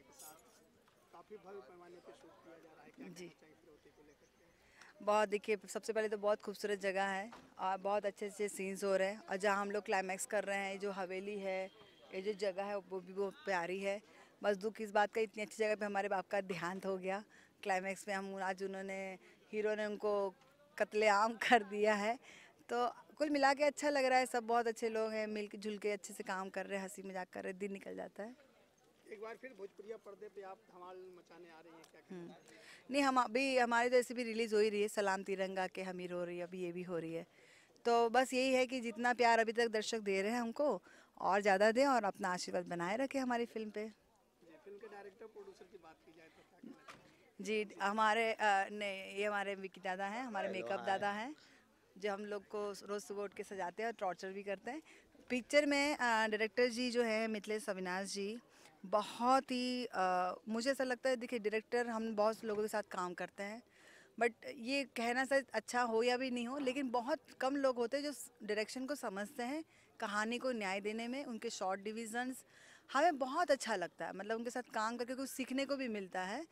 तरीके के साथ काफ़ी भव्य पैमाने पर शूट किया जा रहा है, क्या जी फिरौती को लेकर? बहुत देखिए, सबसे पहले तो बहुत खूबसूरत जगह है और बहुत अच्छे अच्छे सीन्स हो रहे हैं, और जहाँ हम लोग क्लाइमैक्स कर रहे हैं, जो हवेली है, ये जो जगह है वो भी बहुत प्यारी है। बस दुख इस बात का, इतनी अच्छी जगह पे हमारे बाप का देहांत हो गया। क्लाइमैक्स में हम आज उन्होंने हीरो ने उनको कत्लेआम कर दिया है। तो कुल मिला के अच्छा लग रहा है, सब बहुत अच्छे लोग हैं, मिल जुल के अच्छे से काम कर रहे हैं, हंसी मजाक कर रहे हैं, दिन निकल जाता है। एक बार फिर भोजपुरिया पर्दे पे आप धमाल मचाने आ रही हैं, क्या कहना है? नहीं, हम अभी हमारे जैसे भी रिलीज़ हो ही रही है, सलाम तिरंगा के हमीर हो रही है, अभी ये भी हो रही है। तो बस यही है कि जितना प्यार अभी तक दर्शक दे रहे हैं हमको, और ज़्यादा दें और अपना आशीर्वाद बनाए रखें हमारी फिल्म पे। फिल्म के डायरेक्टर प्रोड्यूसर की बात की जाए तो जी हमारे ये हमारे विक्की दादा हैं, हमारे मेकअप दादा हैं, जो हम लोग को रोज़ सुबह उठ के सजाते हैं और टॉर्चर भी करते हैं। पिक्चर में डायरेक्टर जी जो है मिथलेश अविनाश जी, बहुत ही मुझे ऐसा लगता है, देखिए डायरेक्टर हम बहुत लोगों के साथ काम करते हैं, बट ये कहना शायद अच्छा हो या भी नहीं हो, लेकिन बहुत कम लोग होते हैं जो डायरेक्शन को समझते हैं, कहानी को न्याय देने में। उनके शॉर्ट डिविजन्स हमें बहुत अच्छा लगता है, मतलब उनके साथ काम करके कुछ सीखने को भी मिलता है।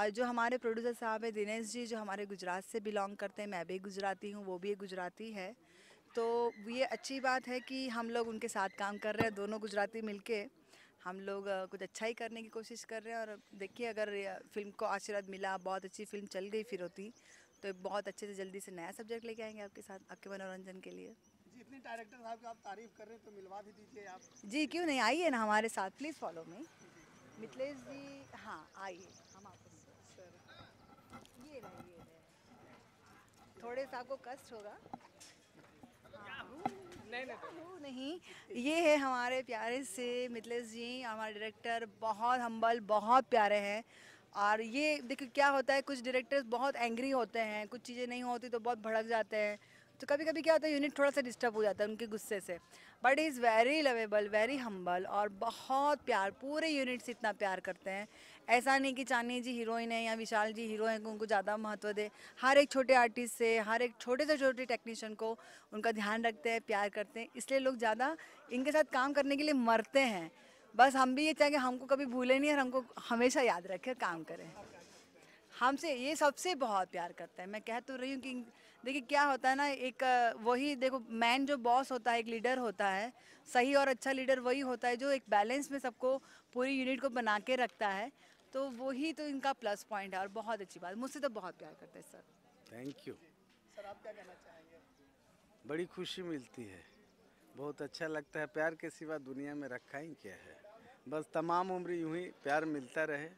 और जो हमारे प्रोड्यूसर साहब है दिनेश जी, जो हमारे गुजरात से बिलोंग करते हैं, मैं भी गुजराती हूँ, वो भी एक गुजराती है, तो ये अच्छी बात है कि हम लोग उनके साथ काम कर रहे हैं। दोनों गुजराती मिल के हम लोग कुछ अच्छा ही करने की कोशिश कर रहे हैं, और देखिए अगर फिल्म को आशीर्वाद मिला, बहुत अच्छी फिल्म चल गई फिरौती, तो बहुत अच्छे से जल्दी से नया सब्जेक्ट लेके आएंगे आपके साथ, आपके मनोरंजन के लिए। जितने डायरेक्टर साहब की आप तारीफ कर रहे हैं, तो मिलवा भी दीजिए आप। जी क्यों नहीं, आइए ना हमारे साथ, please follow me Mithlesh ji. हाँ आइए, हम आपको ये थोड़े सा आपको कष्ट होगा। नहीं, ये है हमारे प्यारे से मिथलेश जी, हमारे डायरेक्टर बहुत हम्बल, बहुत प्यारे हैं। और ये देखिए क्या होता है, कुछ डायरेक्टर्स बहुत एंग्री होते हैं, कुछ चीज़ें नहीं होती तो बहुत भड़क जाते हैं, तो कभी कभी क्या होता है यूनिट थोड़ा सा डिस्टर्ब हो जाता है उनके गुस्से से। But is very lovable, very humble, और बहुत प्यार, पूरे यूनिट से इतना प्यार करते हैं। ऐसा नहीं कि चांदनी जी हीरोइन है या विशाल जी हीरो हैं उनको ज़्यादा महत्व दे, हर एक छोटे आर्टिस्ट से, हर एक छोटे से छोटे टेक्नीशियन को उनका ध्यान रखते हैं, प्यार करते हैं, इसलिए लोग ज़्यादा इनके साथ काम करने के लिए मरते हैं। बस हम भी ये चाहेंगे हमको कभी भूले नहीं और हमको हमेशा याद रखें, काम करें। हमसे ये सबसे बहुत प्यार करते हैं, मैं कह तो रही हूँ कि देखिए क्या होता है ना, एक वही देखो मैन जो बॉस होता है, एक लीडर होता है, सही और अच्छा लीडर वही होता है जो एक बैलेंस में सबको, पूरी यूनिट को बना के रखता है, तो वही तो इनका प्लस पॉइंट है और बहुत अच्छी बात। मुझसे तो बहुत प्यार करते हैं सर। Thank you sir. आप क्या कहना चाहेंगे? बड़ी खुशी मिलती है, बहुत अच्छा लगता है, प्यार के सिवा दुनिया में रखा ही क्या है। बस तमाम उम्र यूँ ही प्यार मिलता रहे,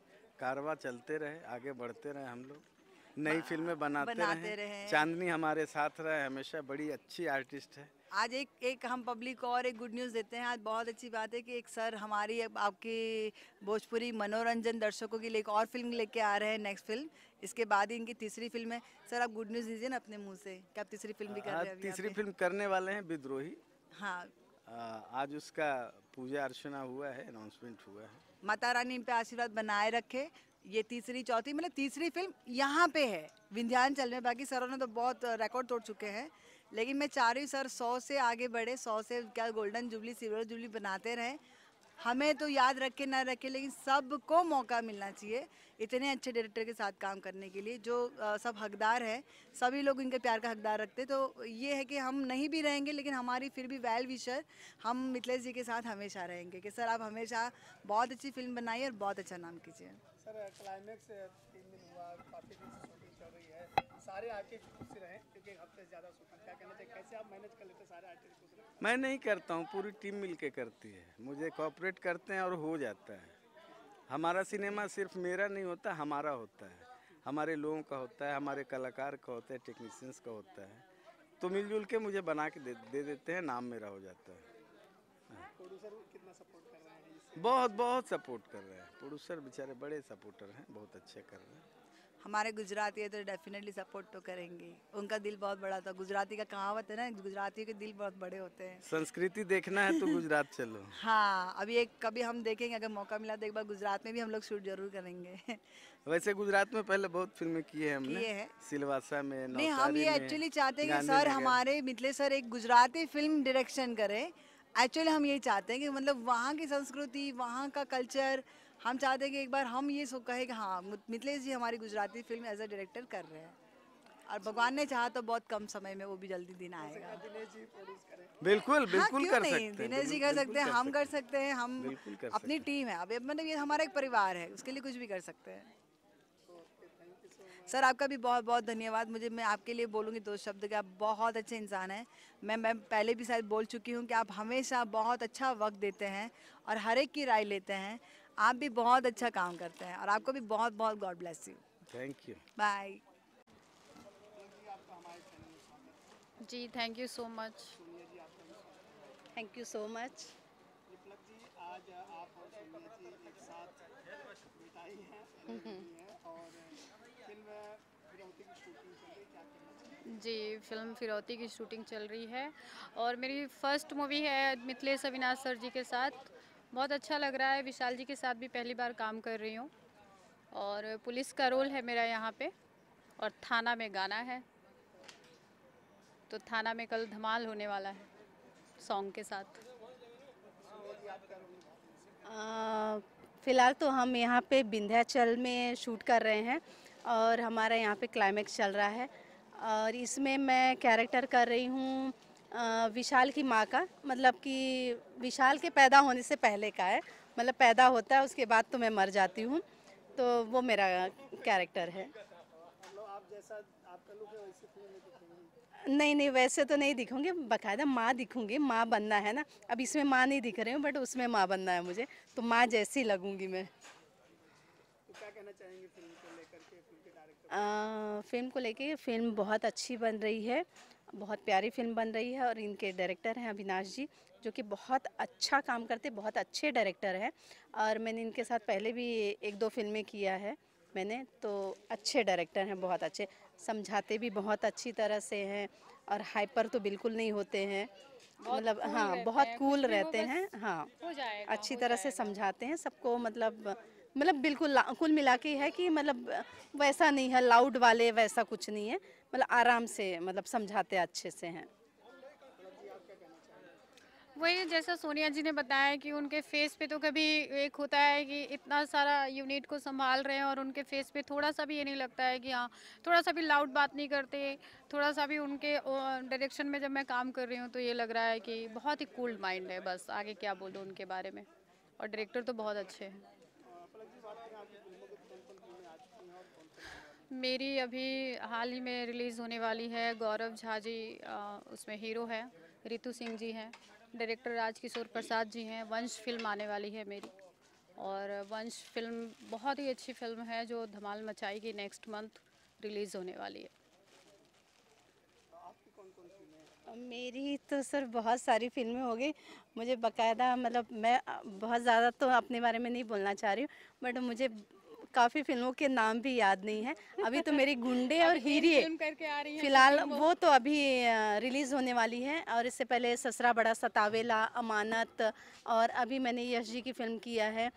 कारवा चलते रहे, आगे बढ़ते रहे, हम लोग नई फिल्में बनाते रहे। चांदनी हमारे साथ रहे हमेशा, बड़ी अच्छी आर्टिस्ट है। आज एक हम पब्लिक को और एक गुड न्यूज़ देते हैं। आज बहुत अच्छी बात है कि एक सर हमारी आपकी भोजपुरी मनोरंजन दर्शकों के लिए एक और फिल्म लेके आ रहे हैं, नेक्स्ट फिल्म, इसके बाद ही इनकी तीसरी फिल्म है। सर आप गुड न्यूज़ दीजिए ना अपने मुँह से कि आप तीसरी फिल्म भी कर रहे हैं। तीसरी फिल्म करने वाले हैं विद्रोही। हाँ आज उसका पूजा अर्चना हुआ है, अनाउंसमेंट हुआ है। माता रानी इन पे आशीर्वाद बनाए रखे। ये तीसरी चौथी मतलब तीसरी फिल्म यहाँ पे है विंध्याचल में। बाकी सरों ने तो बहुत रिकॉर्ड तोड़ चुके हैं, लेकिन मैं चाह रही हूँ सर 100 से आगे बढ़े, 100 से क्या गोल्डन जुबली सिल्वर जुबली बनाते रहें। हमें तो याद रखे ना रखे, लेकिन सबको मौका मिलना चाहिए इतने अच्छे डायरेक्टर के साथ काम करने के लिए, जो सब हकदार है, सभी लोग इनके प्यार का हकदार रखते। तो ये है कि हम नहीं भी रहेंगे, लेकिन हमारी फिर भी वेल विशर हम मिथलेश जी के साथ हमेशा रहेंगे कि सर आप हमेशा बहुत अच्छी फिल्म बनाइए और बहुत अच्छा नाम कीजिए। सर क्लाइमेक्स 3 दिन हुआ, काफ़ी दिन से शूटिंग चल रही है, सारे आर्टिस्ट खुश रहे क्योंकि हफ्ते से ज़्यादा शूटिंग, क्या कहना चाहिए, कैसे आप मैनेज कर लेते सारे आर्टिस्ट खुश रहे? मैं नहीं करता हूँ, पूरी टीम मिलके करती है, मुझे कॉपरेट करते हैं और हो जाता है। हमारा सिनेमा सिर्फ मेरा नहीं होता, हमारा होता है, हमारे लोगों का होता है, हमारे कलाकार का होता है, टेक्नीशियंस का होता है, तो मिलजुल के मुझे बना के दे देते हैं, नाम मेरा हो जाता है। प्रोड्यूसर कितना सपोर्ट कर रहे हैं? बहुत सपोर्ट कर रहे हैं प्रोड्यूसर, बेचारे बड़े सपोर्टर हैं, बहुत अच्छे कर रहे हैं। हमारे गुजराती है तो डेफिनेटली सपोर्ट तो करेंगे, उनका दिल बहुत बड़ा था। गुजराती का कहावत है ना, गुजराती के दिल बहुत बड़े होते हैं। संस्कृति देखना है तो गुजरात चलो। हाँ अभी एक कभी हम देखेंगे, अगर मौका मिला तो एक बार गुजरात में भी हम लोग शूट जरूर करेंगे। वैसे गुजरात में पहले बहुत फिल्में की है हमने, सिलवासा में, नहीं हम ये एक्चुअली चाहते हैं कि सर हमारे मिथलेश सर एक गुजराती फिल्म डायरेक्शन करें। एक्चुअली हम यही चाहते हैं कि मतलब वहाँ की संस्कृति, वहाँ का कल्चर हम चाहते हैं कि एक बार हम ये सो कहें कि हाँ मिथलेश जी हमारी Gujarati film as a director कर रहे हैं, और भगवान ने चाहा तो बहुत कम समय में वो भी जल्दी दिन आएगा। बिल्कुल बिल्कुल कर सकते हैं, दिनेश जी कर सकते हैं, हम कर सकते हैं, हम अपनी टीम है, अब मतलब ये हमारा एक परिवार है, उसके लिए कुछ भी कर सकते हैं। सर आपका भी बहुत बहुत धन्यवाद। मुझे मैं आपके लिए बोलूँगी दो शब्द कि आप बहुत अच्छे इंसान हैं। मैं पहले भी शायद बोल चुकी हूँ कि आप हमेशा बहुत अच्छा वक्त देते हैं और हर एक की राय लेते हैं। आप भी बहुत अच्छा काम करते हैं और आपको भी बहुत बहुत God bless you. Thank you, bye जी। Thank you so much, thank you so much. आज आप और सोनिया जी एक साथ बिताई हैं और फिल्म फिरौती की शूटिंग चल रही है, क्या कहना? जी, फिल्म फिरौती की शूटिंग चल रही है और मेरी फर्स्ट मूवी है मिथलेश अविनाश सर जी के साथ। बहुत अच्छा लग रहा है, विशाल जी के साथ भी पहली बार काम कर रही हूँ और पुलिस का रोल है मेरा यहाँ पे, और थाना में गाना है, तो थाना में कल धमाल होने वाला है सॉन्ग के साथ। फ़िलहाल तो हम यहाँ पे विंध्याचल में शूट कर रहे हैं और हमारा यहाँ पे क्लाइमेक्स चल रहा है, और इसमें मैं कैरेक्टर कर रही हूँ विशाल की माँ का, मतलब कि विशाल के पैदा होने से पहले का है, मतलब पैदा होता है उसके बाद तो मैं मर जाती हूँ, तो वो मेरा कैरेक्टर है। आप जैसा आपका लुक है वैसे फिल्म में? नहीं, वैसे तो नहीं दिखूंगी, बाकायदा माँ दिखूंगी, माँ बनना है ना। अब इसमें माँ नहीं दिख रही हूँ बट उसमें माँ बनना है मुझे, तो माँ जैसी लगूंगी मैं। तो क्या कहना चाहेंगे फिल्म को लेकर के, फिल्म के डायरेक्टर? फिल्म को लेकर फिल्म बहुत अच्छी बन रही है, बहुत प्यारी फिल्म बन रही है, और इनके डायरेक्टर हैं अविनाश जी जो कि बहुत अच्छा काम करते, बहुत अच्छे डायरेक्टर हैं, और मैंने इनके साथ पहले भी एक दो फिल्में किया है मैंने, तो अच्छे डायरेक्टर हैं, बहुत अच्छे, समझाते भी बहुत अच्छी तरह से हैं और हाइपर तो बिल्कुल नहीं होते हैं, मतलब हाँ बहुत कूल रहते हैं, हाँ अच्छी तरह से समझाते हैं सबको, मतलब बिल्कुल कुल मिला के है कि मतलब वैसा नहीं है लाउड वाले, वैसा कुछ नहीं है, मतलब आराम से मतलब समझाते अच्छे से हैं। वही जैसा सोनिया जी ने बताया कि उनके फेस पे तो कभी एक होता है कि इतना सारा यूनिट को संभाल रहे हैं और उनके फेस पे थोड़ा सा भी ये नहीं लगता है कि हाँ, थोड़ा सा भी लाउड बात नहीं करते, थोड़ा सा भी उनके डायरेक्शन में जब मैं काम कर रही हूँ तो ये लग रहा है कि बहुत ही कूल माइंड है, बस आगे क्या बोलूँ उनके बारे में, और डायरेक्टर तो बहुत अच्छे हैं। मेरी अभी हाल ही में रिलीज़ होने वाली है, गौरव झा जी उसमें हीरो है, रितु सिंह जी हैं, डायरेक्टर राज किशोर प्रसाद जी हैं, वंश फिल्म आने वाली है मेरी, और वंश फिल्म बहुत ही अच्छी फिल्म है जो धमाल मचाएगी, नेक्स्ट मंथ रिलीज़ होने वाली है। आपकी कौन-कौन फिल्में? मेरी तो सर बहुत सारी फिल्में हो गई, मुझे बाकायदा मतलब मैं बहुत ज़्यादा तो अपने बारे में नहीं बोलना चाह रही हूँ बट मुझे काफ़ी फिल्मों के नाम भी याद नहीं है अभी तो मेरी गुंडे और हीरे फिलहाल, वो तो अभी रिलीज़ होने वाली है, और इससे पहले ससरा बड़ा सतावेला, अमानत, और अभी मैंने यश जी की फ़िल्म किया है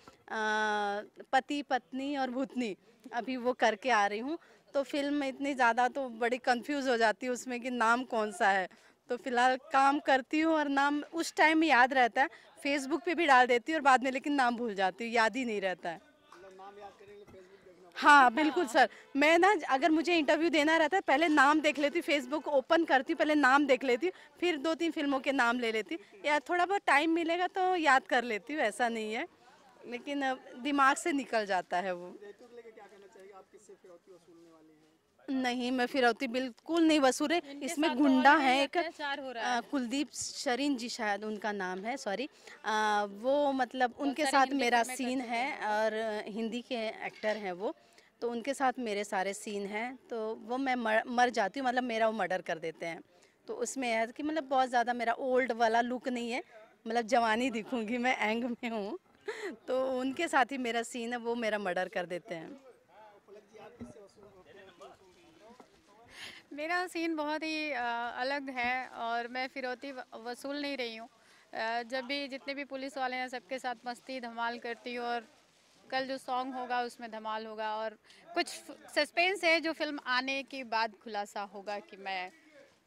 पति पत्नी और भूतनी, अभी वो करके आ रही हूँ, तो फिल्म में इतनी ज़्यादा तो बड़ी कंफ्यूज हो जाती है उसमें कि नाम कौन सा है, तो फिलहाल काम करती हूँ और नाम उस टाइम में याद रहता है, फेसबुक पर भी डाल देती हूँ और बाद में लेकिन नाम भूल जाती हूँ, याद ही नहीं रहता है। हाँ बिल्कुल सर, मैं ना अगर मुझे इंटरव्यू देना रहता है पहले नाम देख लेती, फेसबुक ओपन करती पहले नाम देख लेती, फिर 2-3 फिल्मों के नाम ले लेती, या थोड़ा बहुत टाइम मिलेगा तो याद कर लेती हूँ, ऐसा नहीं है लेकिन दिमाग से निकल जाता है वो। नहीं, मैं फिरौती बिल्कुल नहीं वसूल रही, इसमें गुंडा है एक कुलदीप सरीन जी शायद उनका नाम है, सॉरी, वो मतलब उनके साथ मेरा सीन है और हिंदी के एक्टर हैं वो, तो उनके साथ मेरे सारे सीन हैं, तो वो मैं मर जाती हूँ, मतलब मेरा वो मर्डर कर देते हैं, तो उसमें है कि मतलब बहुत ज़्यादा मेरा ओल्ड वाला लुक नहीं है, मतलब जवानी दिखूँगी मैं, एंग में हूँ, तो उनके साथ ही मेरा सीन है, वो मेरा मर्डर कर देते हैं। मेरा सीन बहुत ही अलग है और मैं फिरौती वसूल नहीं रही हूँ, जब भी जितने भी पुलिस वाले हैं सबके साथ मस्ती धमाल करती हूँ, और कल जो सॉन्ग होगा उसमें धमाल होगा, और कुछ सस्पेंस है जो फिल्म आने के बाद खुलासा होगा कि मैं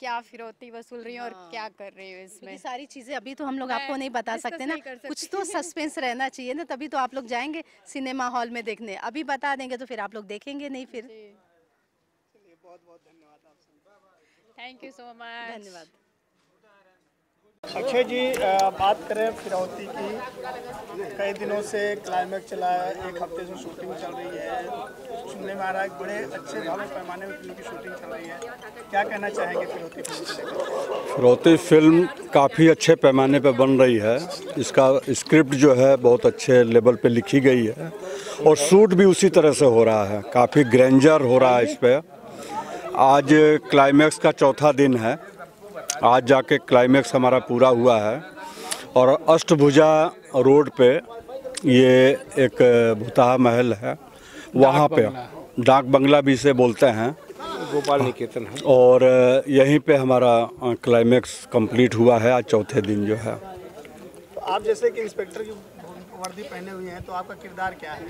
क्या फिरौती वसूल रही है और क्या कर रही है इसमें, सारी चीजें अभी तो हम लोग आपको नहीं बता सकते ना, कुछ तो सस्पेंस रहना चाहिए ना, तभी तो आप लोग जाएंगे सिनेमा हॉल में देखने। अभी बता देंगे तो फिर आप लोग देखेंगे नहीं। फिर चलिए, बहुत बहुत धन्यवाद आप सभी, थैंक यू सो मच, धन्यवाद। अक्षय जी, बात करें फिरौती की, कई दिनों से क्लाइमेक्स चला है, एक हफ्ते से शूटिंग चल रही है, सुनने में आ रहा है बड़े अच्छे भारी पैमाने में फिल्म की शूटिंग चल रही है, क्या कहना चाहेंगे फिरौती फिल्म? फिरौती फिल्म काफ़ी अच्छे पैमाने पर बन रही है, इसका स्क्रिप्ट जो है बहुत अच्छे लेवल पे लिखी गई है और शूट भी उसी तरह से हो रहा है, काफ़ी ग्रैंडर हो रहा है इस पर। आज क्लाइमेक्स का चौथा दिन है, आज जाके क्लाइमेक्स हमारा पूरा हुआ है और अष्टभुजा रोड पे ये एक भूताहा महल है, वहाँ पे डाक बंगला भी इसे बोलते हैं, गोपाल निकेतन है, और यहीं पे हमारा क्लाइमेक्स कंप्लीट हुआ है आज चौथे दिन जो है। तो आप जैसे कि इंस्पेक्टर की वर्दी पहने हुए हैं, तो आपका किरदार क्या है?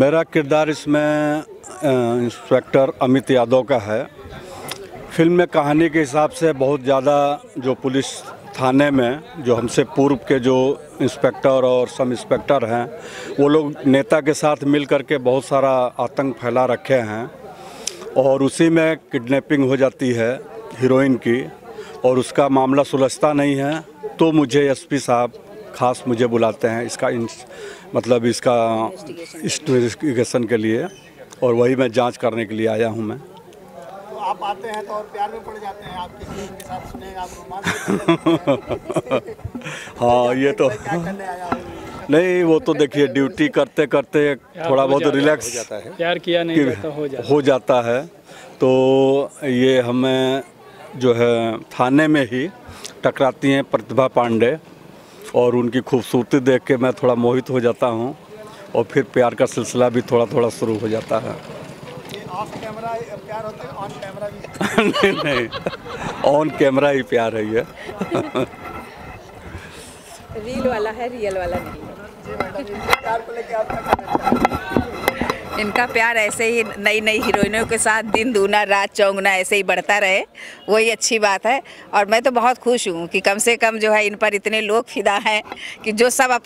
मेरा किरदार इसमें इंस्पेक्टर अमित यादव का है। फिल्म में कहानी के हिसाब से बहुत ज़्यादा जो पुलिस थाने में जो हमसे पूर्व के जो इंस्पेक्टर और सब इंस्पेक्टर हैं वो लोग नेता के साथ मिल करके बहुत सारा आतंक फैला रखे हैं और उसी में किडनैपिंग हो जाती है हीरोइन की और उसका मामला सुलझता नहीं है, तो मुझे एसपी साहब ख़ास मुझे बुलाते हैं इसका मतलब इसका इन्वेस्टिगेशन के लिए, और वही मैं जाँच करने के लिए आया हूँ मैं। आप आते हैं तो और प्यार में पड़ जाते हैं आपके टीम के साथ, सुने आप रोमांच। हाँ, ये तो नहीं, वो तो देखिए ड्यूटी करते करते थोड़ा बहुत रिलैक्स हो जाता है, प्यार किया नहीं जाता हो जाता है, तो ये हमें जो है थाने में ही टकराती हैं प्रतिभा पांडे और उनकी खूबसूरती देख के मैं थोड़ा मोहित हो जाता हूँ और फिर प्यार का सिलसिला भी थोड़ा थोड़ा शुरू हो जाता है। ऑफ कैमरा प्यार होता है, ऑन कैमरा भी? नहीं, ऑन कैमरा ही प्यार है ये। रील वाला है, रियल वाला नहीं। जी मैडम, प्यार को लेके आपका क्या विचार? इनका प्यार ऐसे ही नई नई हीरोइनों के साथ दिन दूना रात चौगुना ऐसे ही बढ़ता रहे, वही अच्छी बात है। और मैं तो बहुत खुश हूँ कि कम से कम जो है इन पर इतने लोग फिदा हैं कि जो सब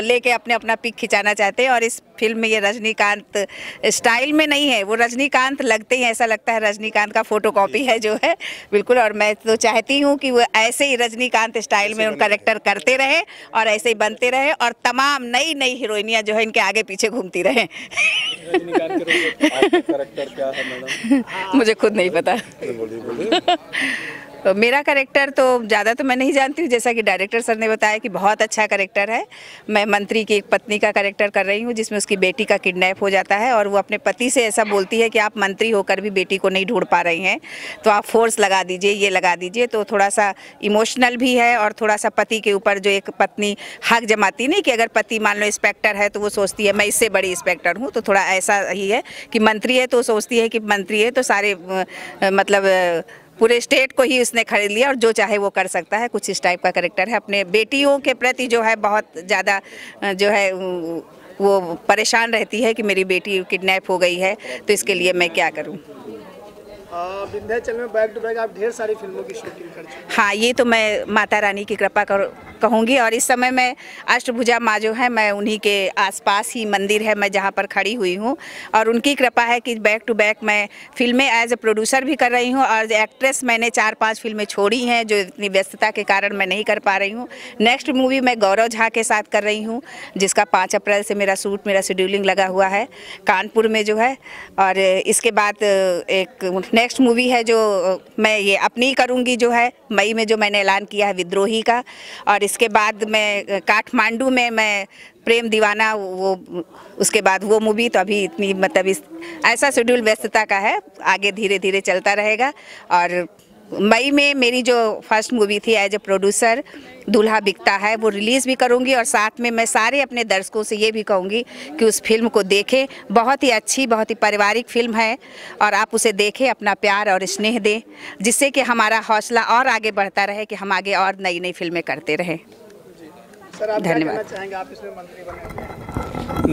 लेके अपने अपना पिक खिंचाना चाहते हैं। और इस फिल्म में ये रजनीकांत स्टाइल में नहीं है, वो रजनीकांत लगते ही ऐसा लगता है रजनीकांत का फोटोकॉपी है जो है, बिल्कुल। और मैं तो चाहती हूँ कि वो ऐसे ही रजनीकांत स्टाइल में उनका कैरेक्टर करते रहे और ऐसे ही बनते रहे और तमाम नई नई हीरोइनियाँ जो है इनके आगे पीछे घूमती रहे। मुझे खुद नहीं पता। तो मेरा कैरेक्टर तो ज़्यादा तो मैं नहीं जानती हूँ, जैसा कि डायरेक्टर सर ने बताया कि बहुत अच्छा कैरेक्टर है। मैं मंत्री की एक पत्नी का कैरेक्टर कर रही हूँ जिसमें उसकी बेटी का किडनैप हो जाता है और वो अपने पति से ऐसा बोलती है कि आप मंत्री होकर भी बेटी को नहीं ढूंढ पा रही हैं तो आप फोर्स लगा दीजिए, ये लगा दीजिए। तो थोड़ा सा इमोशनल भी है और थोड़ा सा पति के ऊपर जो एक पत्नी हक जमाती नहीं कि अगर पति मान लो इंस्पेक्टर है तो वो सोचती है मैं इससे बड़ी इंस्पेक्टर हूँ, तो थोड़ा ऐसा ही है कि मंत्री है तो सोचती है कि मंत्री है तो सारे मतलब पूरे स्टेट को ही उसने खरीद लिया और जो चाहे वो कर सकता है, कुछ इस टाइप का कैरेक्टर है। अपने बेटियों के प्रति जो है बहुत ज़्यादा जो है वो परेशान रहती है कि मेरी बेटी किडनैप हो गई है तो इसके लिए मैं क्या करूं। विंध्याचल में बैक टू बैक आप ढेर सारी फिल्मों की शूटिंग कर चुके हैं। हाँ, ये तो मैं माता रानी की कृपा कहूँगी और इस समय मैं अष्टभुजा माँ जो है मैं उन्हीं के आसपास ही मंदिर है मैं जहाँ पर खड़ी हुई हूँ और उनकी कृपा है कि बैक टू बैक मैं फिल्में एज ए प्रोड्यूसर भी कर रही हूँ और एक्ट्रेस मैंने 4-5 फिल्में छोड़ी हैं जो इतनी व्यस्तता के कारण मैं नहीं कर पा रही हूँ। नेक्स्ट मूवी मैं गौरव झा के साथ कर रही हूँ जिसका 5 अप्रैल से मेरा शेड्यूलिंग लगा हुआ है कानपुर में जो है, और इसके बाद एक नेक्स्ट मूवी है जो मैं ये अपनी करूँगी जो है मई में जो मैंने ऐलान किया है विद्रोही का, और इसके बाद मैं काठमांडू में मैं प्रेम दीवाना वो उसके बाद वो मूवी, तो अभी इतनी मतलब इस ऐसा शेड्यूल व्यस्तता का है, आगे धीरे धीरे चलता रहेगा। और मई में मेरी जो फर्स्ट मूवी थी as a producer Dulha Bikta है वो रिलीज़ भी करूंगी और साथ में मैं सारे अपने दर्शकों से ये भी कहूंगी कि उस फिल्म को देखें, बहुत ही अच्छी बहुत ही पारिवारिक फिल्म है और आप उसे देखें, अपना प्यार और स्नेह दें जिससे कि हमारा हौसला और आगे बढ़ता रहे कि हम आगे और नई नई फिल्में करते रहें। धन्यवाद।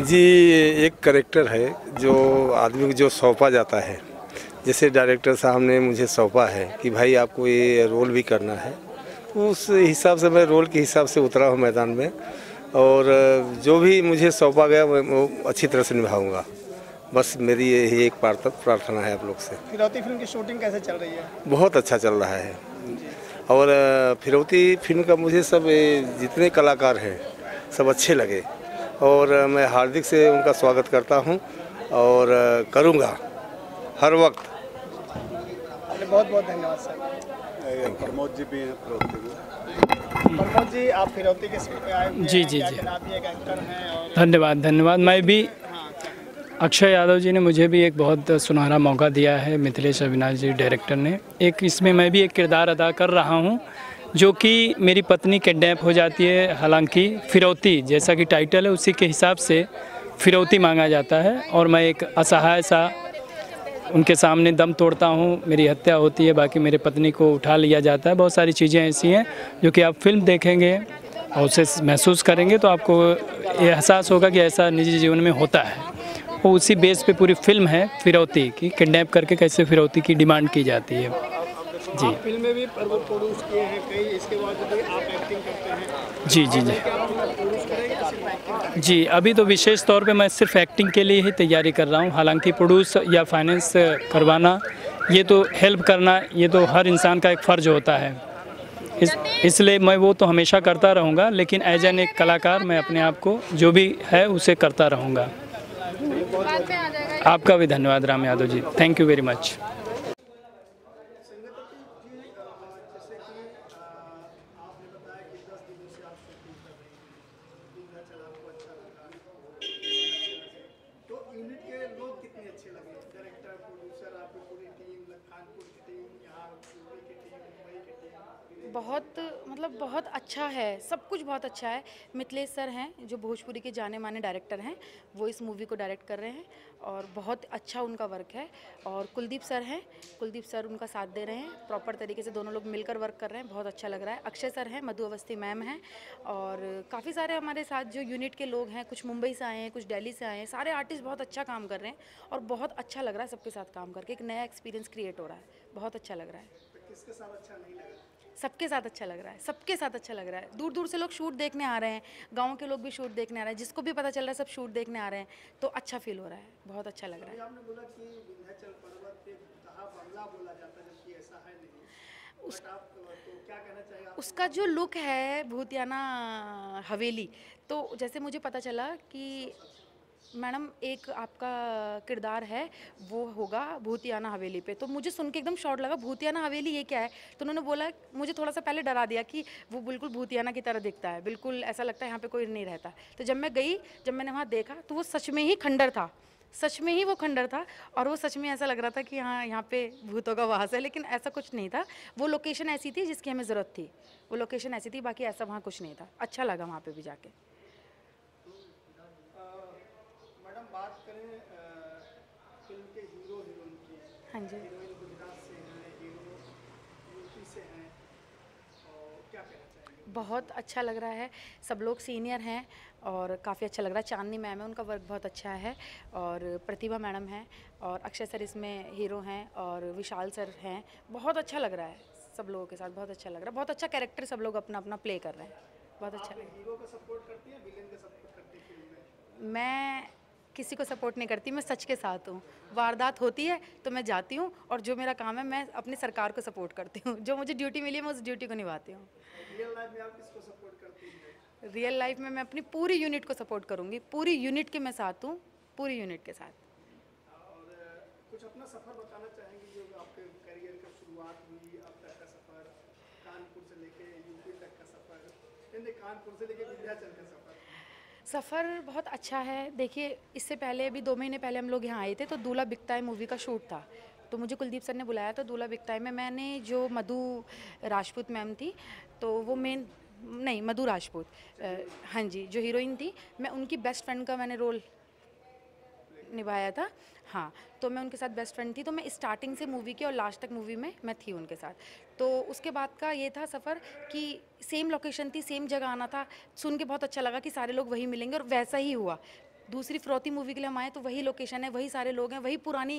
जी, एक करेक्टर है जो आदमी को जो सौंपा जाता है जैसे डायरेक्टर साहब ने मुझे सौंपा है कि भाई आपको ये रोल भी करना है, उस हिसाब से मैं रोल के हिसाब से उतरा हूँ मैदान में, और जो भी मुझे सौंपा गया वो अच्छी तरह से निभाऊँगा। बस मेरी यही एक प्रार्थना है आप लोग से। फिरौती फिल्म की शूटिंग कैसे चल रही है? बहुत अच्छा चल रहा है, और फिरौती फिल्म का मुझे सब जितने कलाकार हैं सब अच्छे लगे, और मैं हार्दिक से उनका स्वागत करता हूं और करूंगा हर वक्त। बहुत बहुत धन्यवाद सर। प्रमोद जी भी हैं फिरौती में। प्रमोद जी, आप फिरौती के शूट में आए हुए हैं। जी जी जी, धन्यवाद धन्यवाद। मैं भी, अक्षय यादव जी ने मुझे भी एक बहुत सुनहरा मौका दिया है, मिथिलेश अविनाश जी डायरेक्टर ने। एक इसमें मैं भी एक किरदार अदा कर रहा हूं, जो कि मेरी पत्नी किडनैप हो जाती है। हालांकि फिरौती जैसा कि टाइटल है उसी के हिसाब से फिरौती मांगा जाता है, और मैं एक असहाय सा उनके सामने दम तोड़ता हूं। मेरी हत्या होती है, बाकी मेरे पत्नी को उठा लिया जाता है। बहुत सारी चीज़ें ऐसी हैं जो कि आप फिल्म देखेंगे और उसे महसूस करेंगे तो आपको ये एहसास होगा कि ऐसा निजी जीवन में होता है। वो उसी बेस पे पूरी फिल्म है फिरौती की, किडनैप करके कैसे फिरौती की डिमांड की जाती है। जी, फिल्म में भी प्रोड्यूस किए हैं कई, इसके बाद आप एक्टिंग करते हैं। जी जी जी जी, अभी तो विशेष तौर पे मैं सिर्फ एक्टिंग के लिए ही तैयारी कर रहा हूँ। हालांकि प्रोड्यूस या फाइनेंस करवाना, ये तो हेल्प करना, ये तो हर इंसान का एक फ़र्ज होता है, इसलिए मैं वो तो हमेशा करता रहूँगा, लेकिन एज एन एक कलाकार मैं अपने आप को जो भी है उसे करता रहूँगा। आपका भी धन्यवाद Ram Yadav ji, thank you very much. बहुत मतलब बहुत अच्छा है, सब कुछ बहुत अच्छा है। मिथलेश सर हैं जो भोजपुरी के जाने माने डायरेक्टर हैं, वो इस मूवी को डायरेक्ट कर रहे हैं और बहुत अच्छा उनका वर्क है। और कुलदीप सर हैं, कुलदीप सर उनका साथ दे रहे हैं प्रॉपर तरीके से, दोनों लोग मिलकर वर्क कर रहे हैं, बहुत अच्छा लग रहा है। अक्षय सर हैं, मधु अवस्थी मैम हैं, और काफ़ी सारे हमारे साथ जो यूनिट के लोग हैं, कुछ मुंबई से आए हैं, कुछ दिल्ली से आए हैं, सारे आर्टिस्ट बहुत अच्छा काम कर रहे हैं और बहुत अच्छा लग रहा है सबके साथ काम करके। एक नया एक्सपीरियंस क्रिएट हो रहा है, बहुत अच्छा लग रहा है। किसके साथ अच्छा नहीं लग रहा? सबके साथ अच्छा लग रहा है, सबके साथ अच्छा लग रहा है। दूर दूर से लोग शूट देखने आ रहे हैं, गांव के लोग भी शूट देखने आ रहे हैं, जिसको भी पता चल रहा है सब शूट देखने आ रहे हैं, तो अच्छा फील हो रहा है, बहुत अच्छा लग रहा है। आपने बोला कि विंध्याचल पर्वत पे कहा बंगला बोला जाता है, जबकि ऐसा है नहीं। आप तो क्या कहना चाहिए? उसका जो लुक है भूतियाना हवेली, तो जैसे मुझे पता चला कि मैडम एक आपका किरदार है वो होगा भूतियाना हवेली पे, तो मुझे सुन के एकदम शॉक लगा, भूतियाना हवेली ये क्या है? तो उन्होंने बोला, मुझे थोड़ा सा पहले डरा दिया कि वो बिल्कुल भूतियाना की तरह दिखता है, बिल्कुल ऐसा लगता है यहाँ पे कोई नहीं रहता। तो जब मैं गई, जब मैंने वहाँ देखा तो वो सच में ही खंडर था, सच में ही वो खंडर था, और वो सच में ऐसा लग रहा था कि हाँ यहाँ पे भूतों का वास है, लेकिन ऐसा कुछ नहीं था। वो लोकेशन ऐसी थी जिसकी हमें ज़रूरत थी, वो लोकेशन ऐसी थी, बाकी ऐसा वहाँ कुछ नहीं था। अच्छा लगा वहाँ पर भी जाके। बात करें फिल्म के हीरो हीरोइन की, हाँ जी, हीरोइन गुजरात से हैं, हीरो यूपी से हैं, और क्या कहना चाहेंगे? बहुत अच्छा लग रहा है, सब लोग सीनियर हैं और काफ़ी अच्छा लग रहा है। चांदनी मैम है, उनका वर्क बहुत अच्छा है, और प्रतिभा मैडम हैं, और अक्षय सर इसमें हीरो हैं, और विशाल सर हैं। बहुत अच्छा लग रहा है सब लोगों के साथ, बहुत अच्छा लग रहा है, बहुत अच्छा कैरेक्टर सब लोग अपना अपना प्ले कर रहे हैं, बहुत अच्छा। हीरो का सपोर्ट करती है, विलेन का सपोर्ट करती है? फिल्म में मैं किसी को सपोर्ट नहीं करती, मैं सच के साथ हूँ। वारदात होती है तो मैं जाती हूँ, और जो मेरा काम है मैं अपनी सरकार को सपोर्ट करती हूँ, जो मुझे ड्यूटी मिली है मैं उस ड्यूटी को निभाती हूँ। रियल लाइफ में आप किसको सपोर्ट करती हैं? रियल लाइफ में मैं अपनी पूरी यूनिट को सपोर्ट करूँगी, पूरी यूनिट के मैं साथ हूँ, पूरी यूनिट के साथ। और कुछ अपना सफ़र बताना चाहेंगे जो आपके करियर का शुरुआत हुई, अब तक का सफ़र, कानपुर से लेके यूपी तक का सफ़र, कानपुर से लेके विंध्याचल का सफ़र? सफ़र बहुत अच्छा है। देखिए, इससे पहले अभी 2 महीने पहले हम लोग यहाँ आए थे, तो दूल्हा बिकता है मूवी का शूट था, तो मुझे कुलदीप सर ने बुलाया। तो दूल्हा बिकता है में मैंने जो मधु राजपूत मैम थी, तो वो मेन नहीं, मधु राजपूत, हाँ जी, जो हीरोइन थी, मैं उनकी बेस्ट फ्रेंड का मैंने रोल निभाया था। हाँ, तो मैं उनके साथ बेस्ट फ्रेंड थी, तो मैं स्टार्टिंग से मूवी की और लास्ट तक मूवी में मैं थी उनके साथ। तो उसके बाद का ये था सफ़र कि सेम लोकेशन थी, सेम जगह आना था। सुन के बहुत अच्छा लगा कि सारे लोग वहीं मिलेंगे, और वैसा ही हुआ। दूसरी फिरौती मूवी के लिए हम आए तो वही लोकेशन है, वही सारे लोग हैं, वही पुरानी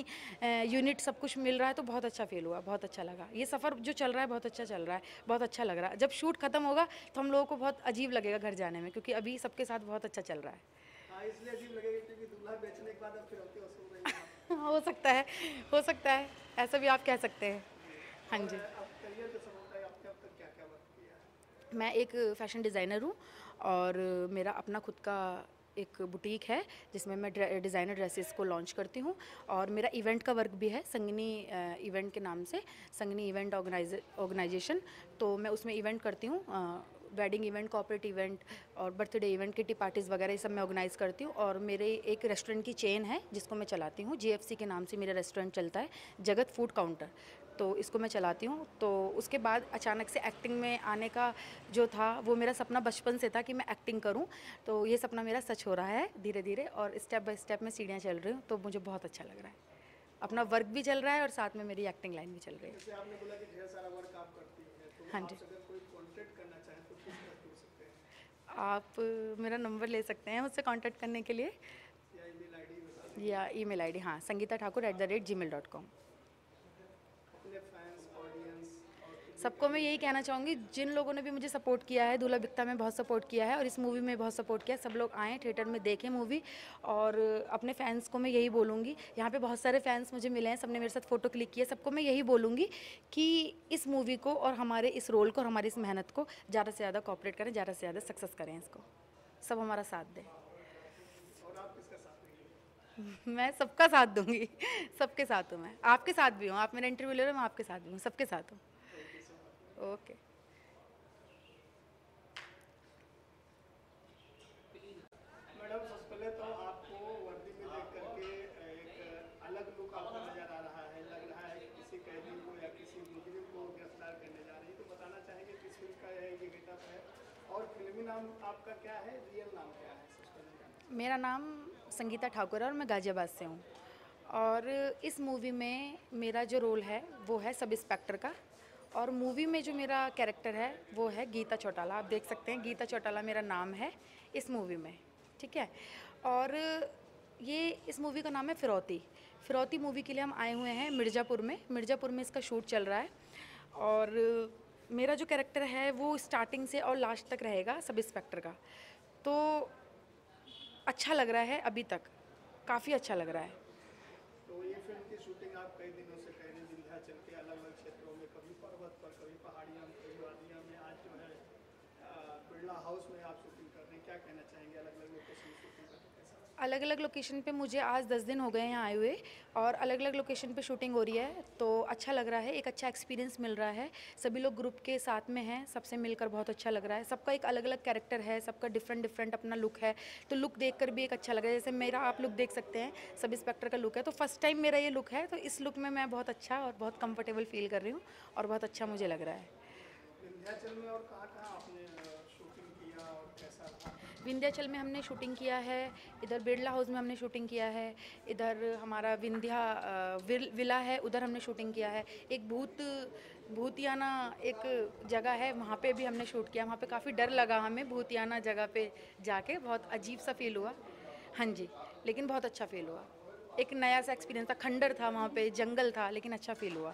यूनिट, सब कुछ मिल रहा है, तो बहुत अच्छा फील हुआ, बहुत अच्छा लगा। ये सफ़र जो चल रहा है बहुत अच्छा चल रहा है, बहुत अच्छा लग रहा है। जब शूट खत्म होगा तो हम लोगों को बहुत अजीब लगेगा घर जाने में, क्योंकि अभी सबके साथ बहुत अच्छा चल रहा है। इसलिए अजीब लगेगा क्योंकि दूल्हा बेचने के बाद अब फिरौती वसूल हो सकता है, हो सकता है, ऐसा भी आप कह सकते हैं। हाँ जी, मैं एक फैशन डिज़ाइनर हूँ और मेरा अपना खुद का एक बुटीक है जिसमें मैं डिज़ाइनर ड्रेसेस को लॉन्च करती हूँ, और मेरा इवेंट का वर्क भी है संगनी इवेंट के नाम से, संगनी इवेंट ऑर्गेनाइजेशन। तो मैं उसमें इवेंट करती हूँ, वेडिंग इवेंट, कॉर्पोरेट इवेंट और बर्थडे इवेंट, किटी पार्टीज़ वगैरह ये सब मैं ऑर्गेनाइज़ करती हूँ। और मेरे एक रेस्टोरेंट की चेन है जिसको मैं चलाती हूँ, GFC के नाम से मेरा रेस्टोरेंट चलता है, जगत फूड काउंटर, तो इसको मैं चलाती हूँ। तो उसके बाद अचानक से एक्टिंग में आने का जो था वो मेरा सपना बचपन से था कि मैं एक्टिंग करूँ, तो ये सपना मेरा सच हो रहा है धीरे धीरे, और स्टेप बाय स्टेप मैं सीढ़ियाँ चल रही हूँ। तो मुझे बहुत अच्छा लग रहा है, अपना वर्क भी चल रहा है और साथ में मेरी एक्टिंग लाइन भी चल रही है। हाँ जी, आप मेरा नंबर ले सकते हैं मुझसे कांटेक्ट करने के लिए, या ईमेल आईडी, हाँ, sangeetaThakur@gmail.com। सबको मैं यही कहना चाहूँगी, जिन लोगों ने भी मुझे सपोर्ट किया है, दूल्हा बिकता में बहुत सपोर्ट किया है और इस मूवी में बहुत सपोर्ट किया, सब लोग आएँ थिएटर में देखें मूवी। और अपने फैंस को मैं यही बोलूँगी, यहाँ पे बहुत सारे फैंस मुझे मिले हैं, सबने मेरे साथ फ़ोटो क्लिक किया, सबको मैं यही बोलूँगी कि इस मूवी को और हमारे इस रोल को और हमारी इस मेहनत को ज़्यादा से ज़्यादा कॉपरेट करें, ज़्यादा से ज़्यादा सक्सेस करें, इसको सब हमारा साथ दें। मैं सबका साथ दूँगी, सबके साथ हूँ मैं, आपके साथ भी हूँ, आप मेरा इंटरव्यू ले रहे हो, मैं आपके साथ भी हूँ, सबके साथ हूँ। ओके, मैडम, सबसे पहले तो आपको वर्दी में देख करके एक अलग लुक आपको नजर आ रहा है, लग रहा है किसी कैदी को या किसी मुजरिम को गिरफ्तार करने जा रही है, तो बताना चाहेंगे किस फिल्म का है, ये गेटअप है और फिल्मी नाम आपका क्या है, रियल नाम क्या है? मेरा नाम संगीता ठाकुर है और मैं गाजियाबाद से हूँ, और इस मूवी में मेरा जो रोल है वो है सब इंस्पेक्टर का, और मूवी में जो मेरा कैरेक्टर है वो है गीता चौटाला। आप देख सकते हैं, गीता चौटाला मेरा नाम है इस मूवी में, ठीक है। और ये इस मूवी का नाम है फिरौती। फिरौती मूवी के लिए हम आए हुए हैं मिर्ज़ापुर में, मिर्ज़ापुर में इसका शूट चल रहा है, और मेरा जो कैरेक्टर है वो स्टार्टिंग से और लास्ट तक रहेगा सब इंस्पेक्टर का। तो अच्छा लग रहा है, अभी तक काफ़ी अच्छा लग रहा है। तो ये फिल्म की शूटिंग आप कई दिनों से कर रहे हैं, विंध्याचल के अलग अलग क्षेत्रों में, कभी पर्वत पर, कभी पहाड़ियों में, कभी वादियों में, आज जो है बिरला हाउस में आप शूटिंग कर रहे हैं, क्या कहना चाहेंगे अलग अलग लोकेशन शूटिंग कर रहे हैं? अलग अलग लोकेशन पे मुझे आज 10 दिन हो गए हैं आए हुए, और अलग अलग लोकेशन पे शूटिंग हो रही है, तो अच्छा लग रहा है, एक अच्छा एक्सपीरियंस मिल रहा है। सभी लोग ग्रुप के साथ में हैं, सबसे मिलकर बहुत अच्छा लग रहा है, सबका एक अलग अलग कैरेक्टर है, सबका डिफरेंट अपना लुक है, तो लुक देखकर भी एक अच्छा लग रहा है। जैसे मेरा आप लुक देख सकते हैं, सब इंस्पेक्टर का लुक है, तो फर्स्ट टाइम मेरा ये लुक है, तो इस लुक में मैं बहुत अच्छा और बहुत कंफर्टेबल फील कर रही हूँ और बहुत अच्छा मुझे लग रहा है। विंध्याचल में और कहाँ-कहाँ आपने शूटिंग किया और कैसा था? विंध्याचल में हमने शूटिंग किया है, इधर बिरला हाउस में हमने शूटिंग किया है, इधर हमारा विंध्या विला है उधर हमने शूटिंग किया है, एक भूतियाना एक जगह है वहाँ पे भी हमने शूट किया। वहाँ पे काफ़ी डर लगा हमें, भूतियाना जगह पे जाके बहुत अजीब सा फील हुआ, हाँ जी, लेकिन बहुत अच्छा फील हुआ, एक नया सा एक्सपीरियंस था। खंडर था वहाँ पे, जंगल था, लेकिन अच्छा फील हुआ।